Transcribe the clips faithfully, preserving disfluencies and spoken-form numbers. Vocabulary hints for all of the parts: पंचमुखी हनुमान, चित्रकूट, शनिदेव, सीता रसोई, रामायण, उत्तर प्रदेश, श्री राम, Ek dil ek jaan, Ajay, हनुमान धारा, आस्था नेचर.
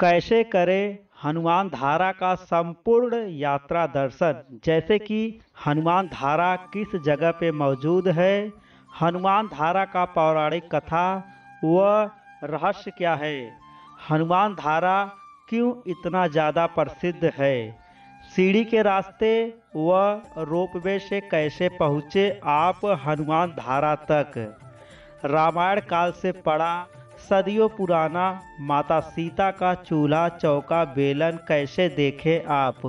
कैसे करें हनुमान धारा का संपूर्ण यात्रा दर्शन, जैसे कि हनुमान धारा किस जगह पे मौजूद है, हनुमान धारा का पौराणिक कथा व रहस्य क्या है, हनुमान धारा क्यों इतना ज़्यादा प्रसिद्ध है, सीढ़ी के रास्ते व रोपवे से कैसे पहुँचे आप हनुमान धारा तक, रामायण काल से पड़ा सदियों पुराना माता सीता का चूल्हा चौका बेलन कैसे देखे आप,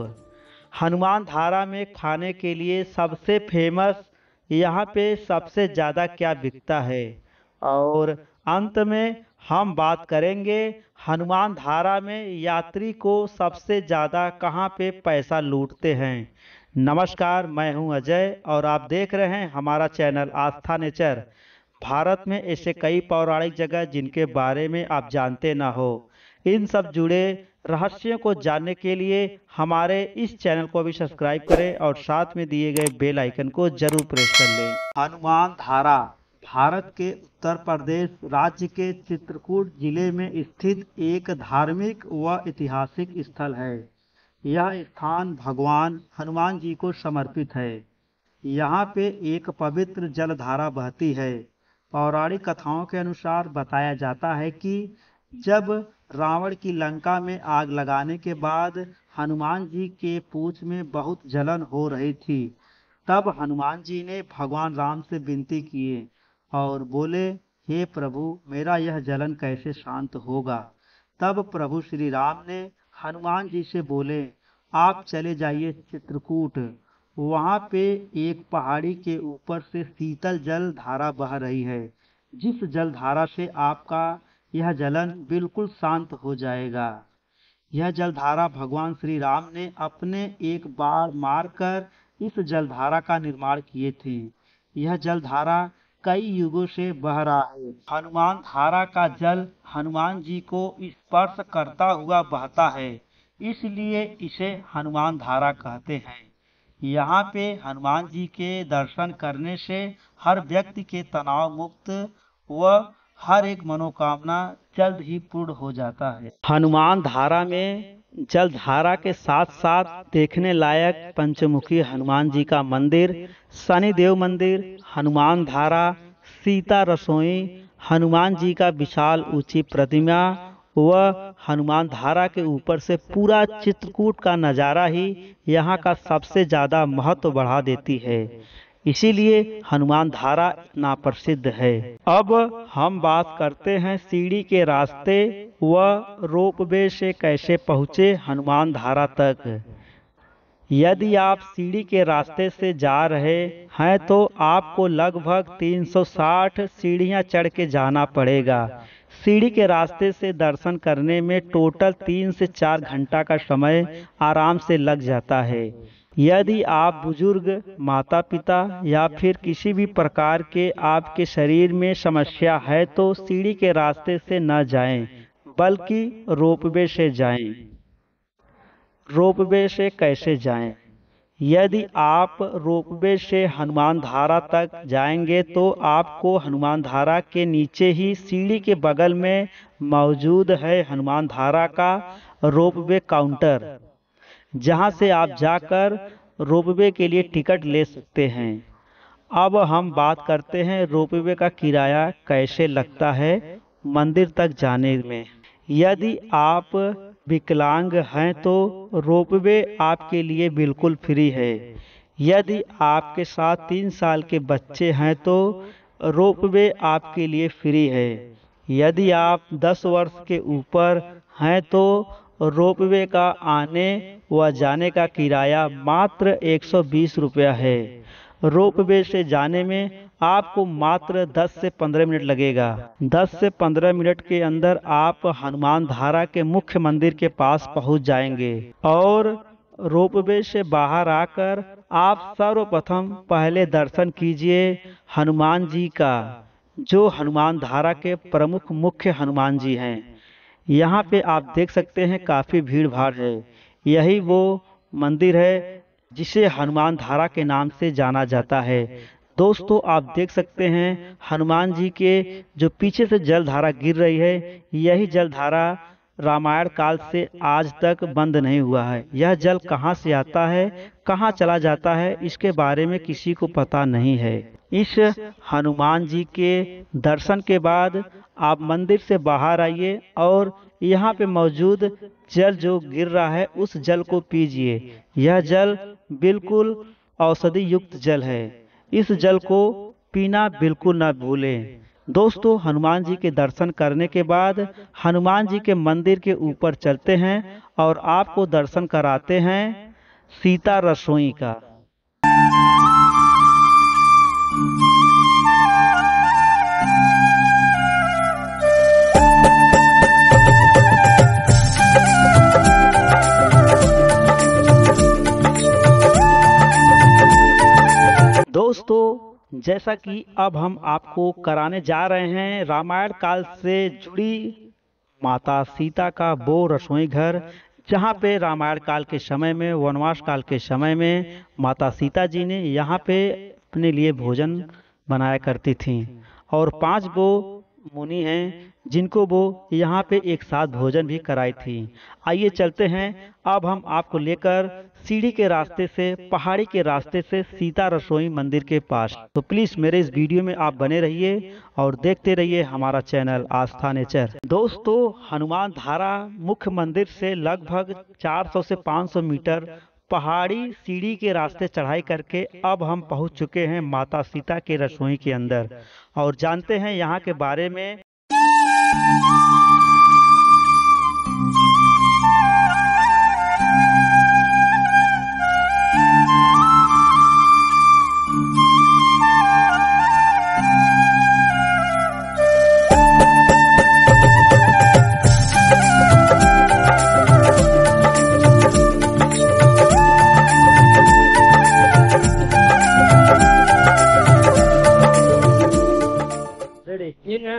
हनुमान धारा में खाने के लिए सबसे फेमस यहाँ पे सबसे ज़्यादा क्या बिकता है, और अंत में हम बात करेंगे हनुमान धारा में यात्री को सबसे ज़्यादा कहाँ पे पैसा लूटते हैं। नमस्कार, मैं हूँ अजय और आप देख रहे हैं हमारा चैनल आस्था नेचर। भारत में ऐसे कई पौराणिक जगह जिनके बारे में आप जानते ना हो, इन सब जुड़े रहस्यों को जानने के लिए हमारे इस चैनल को भी सब्सक्राइब करें और साथ में दिए गए बेल आइकन को जरूर प्रेस कर लें। हनुमान धारा भारत के उत्तर प्रदेश राज्य के चित्रकूट जिले में स्थित एक धार्मिक व ऐतिहासिक स्थल है। यह स्थान भगवान हनुमान जी को समर्पित है। यहाँ पे एक पवित्र जलधारा बहती है। पौराणिक कथाओं के अनुसार बताया जाता है कि जब रावण की लंका में आग लगाने के बाद हनुमान जी के पूँछ में बहुत जलन हो रही थी, तब हनुमान जी ने भगवान राम से विनती किए और बोले, हे प्रभु, मेरा यह जलन कैसे शांत होगा। तब प्रभु श्री राम ने हनुमान जी से बोले, आप चले जाइए चित्रकूट, वहाँ पे एक पहाड़ी के ऊपर से शीतल जल धारा बह रही है, जिस जल धारा से आपका यह जलन बिल्कुल शांत हो जाएगा। यह जलधारा भगवान श्री राम ने अपने एक बाण मारकर इस जलधारा का निर्माण किए थे। यह जलधारा कई युगों से बह रहा है। हनुमान धारा का जल हनुमान जी को स्पर्श करता हुआ बहता है, इसलिए इसे हनुमान धारा कहते हैं। यहाँ पे हनुमान जी के दर्शन करने से हर व्यक्ति के तनाव मुक्त व हर एक मनोकामना जल्द ही पूर्ण हो जाता है। हनुमान धारा में जल धारा के साथ साथ देखने लायक पंचमुखी हनुमान जी का मंदिर, शनिदेव मंदिर, हनुमान धारा, सीता रसोई, हनुमान जी का विशाल ऊंची प्रतिमा वह हनुमान धारा के ऊपर से पूरा चित्रकूट का नज़ारा ही यहाँ का सबसे ज़्यादा महत्व बढ़ा देती है, इसीलिए हनुमान धारा इतना प्रसिद्ध है। अब हम बात करते हैं सीढ़ी के रास्ते व रोपवे से कैसे पहुँचे हनुमान धारा तक। यदि आप सीढ़ी के रास्ते से जा रहे हैं तो आपको लगभग तीन सौ साठ सीढ़ियाँ चढ़ के जाना पड़ेगा। सीढ़ी के रास्ते से दर्शन करने में टोटल तीन से चार घंटा का समय आराम से लग जाता है। यदि आप बुजुर्ग, माता पिता या फिर किसी भी प्रकार के आपके शरीर में समस्या है तो सीढ़ी के रास्ते से न जाएं, बल्कि रोपवे से जाएं। रोपवे से कैसे जाएं? यदि आप रोपवे से हनुमान धारा तक जाएंगे तो आपको हनुमान धारा के नीचे ही सीढ़ी के बगल में मौजूद है हनुमान धारा का रोपवे काउंटर, जहां से आप जाकर रोपवे के लिए टिकट ले सकते हैं। अब हम बात करते हैं रोपवे का किराया कैसे लगता है मंदिर तक जाने में। यदि आप विकलांग हैं तो रोपवे आपके लिए बिल्कुल फ्री है। यदि आपके साथ तीन साल के बच्चे हैं तो रोपवे आपके लिए फ्री है। यदि आप दस वर्ष के ऊपर हैं तो रोपवे का आने व जाने का किराया मात्र एक सौ बीस रुपया है। रोपवे से जाने में आपको मात्र दस से पंद्रह मिनट लगेगा। दस से पंद्रह मिनट के अंदर आप हनुमान धारा के मुख्य मंदिर के पास पहुंच जाएंगे और रोपवे से बाहर आकर आप सर्वप्रथम पहले दर्शन कीजिए हनुमान जी का, जो हनुमान धारा के प्रमुख मुख्य हनुमान जी हैं। यहाँ पे आप देख सकते हैं काफ़ी भीड़ भाड़ है। यही वो मंदिर है जिसे हनुमान धारा के नाम से जाना जाता है। दोस्तों, आप देख सकते हैं हनुमान जी के जो पीछे से जलधारा गिर रही है, यही जलधारा रामायण काल से आज तक बंद नहीं हुआ है। यह जल कहां से आता है, कहां चला जाता है, इसके बारे में किसी को पता नहीं है। इस हनुमान जी के दर्शन के बाद आप मंदिर से बाहर आइए और यहाँ पे मौजूद जल जो गिर रहा है उस जल को पीजिए। यह जल बिल्कुल औषधि युक्त जल है। इस जल को पीना बिल्कुल न भूलें। दोस्तों, हनुमान जी के दर्शन करने के बाद हनुमान जी के मंदिर के ऊपर चलते हैं और आपको दर्शन कराते हैं सीता रसोई का। दोस्तों, जैसा कि अब हम आपको कराने जा रहे हैं रामायण काल से जुड़ी माता सीता का वो रसोई घर, जहाँ पे रामायण काल के समय में, वनवास काल के समय में माता सीता जी ने यहाँ पे अपने लिए भोजन बनाया करती थीं। और पांच वो मुनि हैं जिनको वो यहाँ पे एक साथ भोजन भी कराई थी। आइए चलते हैं, अब हम आपको लेकर सीढ़ी के रास्ते से, पहाड़ी के रास्ते से सीता रसोई मंदिर के पास। तो प्लीज़ मेरे इस वीडियो में आप बने रहिए और देखते रहिए हमारा चैनल आस्था नेचर। दोस्तों, हनुमान धारा मुख्य मंदिर से लगभग चार सौ से पाँच सौ मीटर पहाड़ी सीढ़ी के रास्ते चढ़ाई करके अब हम पहुंच चुके हैं माता सीता के रसोई के अंदर और जानते हैं यहाँ के बारे में।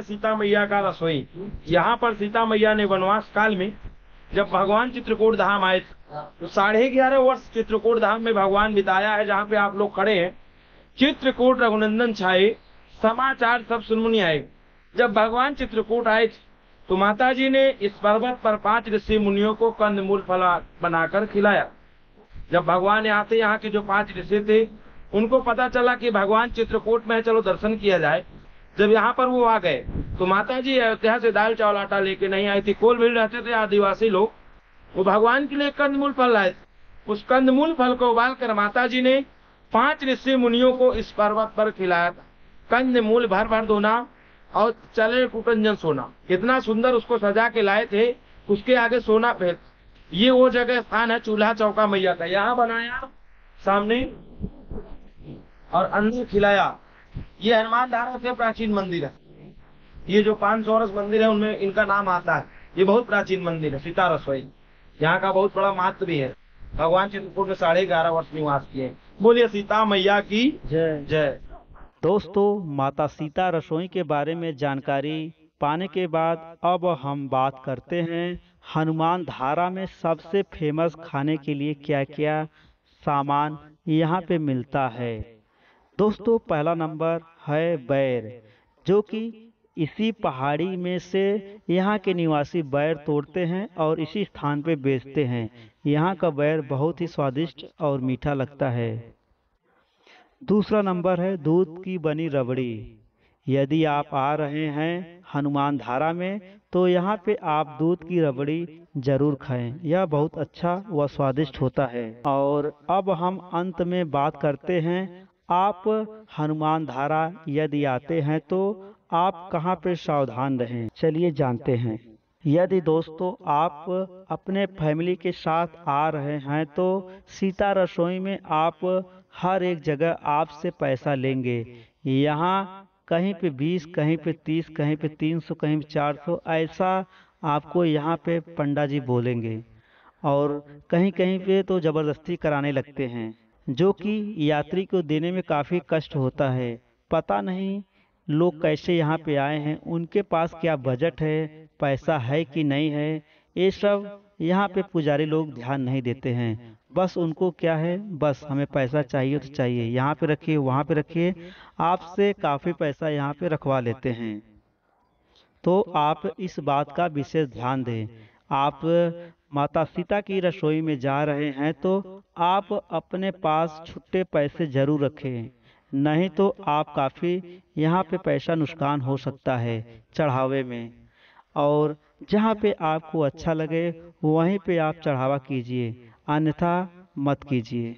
सीता मैया का रसोई, यहाँ पर सीता मैया ने वनवास काल में जब भगवान चित्रकूट धाम आए तो साढ़े ग्यारह वर्ष चित्रकूट धाम में भगवान बिताया है। जहाँ पे आप लोग खड़े हैं, चित्रकूट रघुनंदन छाये, समाचार सब सुनमुनि आए। जब भगवान चित्रकूट आए तो माता जी ने इस पर्वत पर पांच ऋषि मुनियों को कंद मूल फल बनाकर खिलाया। जब भगवान आते, यहाँ के जो पांच ऋषि थे उनको पता चला कि भगवान चित्रकूट में, चलो दर्शन किया जाए। जब यहाँ पर वो आ गए तो माता जी अयोध्या से दाल चावल आटा लेके नहीं आई थी। कोल भीड़ रहते थे आदिवासी लोग, वो भगवान के लिए कंदमूल फल लाए। उस कंदमूल फल को उबाल कर माता जी ने पांच ऋषि मुनियों को इस पर्वत पर खिलाया था। कंदमूल भर भर धोना और चले कुटंजन सोना, इतना सुंदर उसको सजा के लाए थे। उसके आगे सोना फेंक। ये वो जगह स्थान है चूल्हा चौका मैया का, यहाँ बनाया सामने और अंदर खिलाया। ये हनुमान धारा से प्राचीन मंदिर है। ये जो पांच सौ वर्ष मंदिर है उनमें इनका नाम आता है। ये बहुत प्राचीन मंदिर है सीता रसोई, यहाँ का बहुत बड़ा महत्व भी है। भगवान चित्रकूट में साढ़े ग्यारह वर्ष निवास किए। बोलिए सीता मैया की जय जय। दोस्तों, माता सीता रसोई के बारे में जानकारी पाने के बाद अब हम बात करते हैं हनुमान धारा में सबसे फेमस खाने के लिए क्या क्या सामान यहाँ पे मिलता है। दोस्तों, पहला नंबर है बैर, जो कि इसी पहाड़ी में से यहाँ के निवासी बैर तोड़ते हैं और इसी स्थान पे बेचते हैं। यहाँ का बैर बहुत ही स्वादिष्ट और मीठा लगता है। दूसरा नंबर है दूध की बनी रबड़ी। यदि आप आ रहे हैं हनुमान धारा में तो यहाँ पे आप दूध की रबड़ी जरूर खाएं, यह बहुत अच्छा व स्वादिष्ट होता है। और अब हम अंत में बात करते हैं, आप हनुमान धारा यदि आते हैं तो आप कहाँ पे सावधान रहें, चलिए जानते हैं। यदि दोस्तों आप अपने फैमिली के साथ आ रहे हैं तो सीता रसोई में आप हर एक जगह आपसे पैसा लेंगे। यहाँ कहीं पे बीस, कहीं पे तीस, कहीं पे तीन सौ, कहीं पे चार सौ, ऐसा आपको यहाँ पे पंडा जी बोलेंगे। और कहीं कहीं पे तो ज़बरदस्ती कराने लगते हैं, जो कि यात्री को देने में काफ़ी कष्ट होता है। पता नहीं लोग कैसे यहाँ पे आए हैं, उनके पास क्या बजट है, पैसा है कि नहीं है, ये सब यहाँ पे पुजारी लोग ध्यान नहीं देते हैं। बस उनको क्या है, बस हमें पैसा चाहिए तो चाहिए, यहाँ पे रखिए वहाँ पे रखिए, आपसे काफ़ी पैसा यहाँ पे रखवा लेते हैं। तो आप इस बात का विशेष ध्यान दें। आप माता सीता की रसोई में जा रहे हैं तो आप अपने पास छुट्टे पैसे जरूर रखें, नहीं तो आप काफ़ी यहाँ पे पैसा नुकसान हो सकता है चढ़ावे में। और जहाँ पे आपको अच्छा लगे वहीं पे आप चढ़ावा कीजिए, अन्यथा मत कीजिए।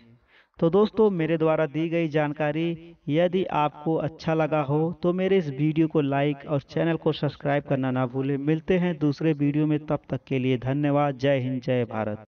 तो दोस्तों, मेरे द्वारा दी गई जानकारी यदि आपको अच्छा लगा हो तो मेरे इस वीडियो को लाइक और चैनल को सब्सक्राइब करना ना भूलें। मिलते हैं दूसरे वीडियो में, तब तक के लिए धन्यवाद। जय हिंद, जय भारत।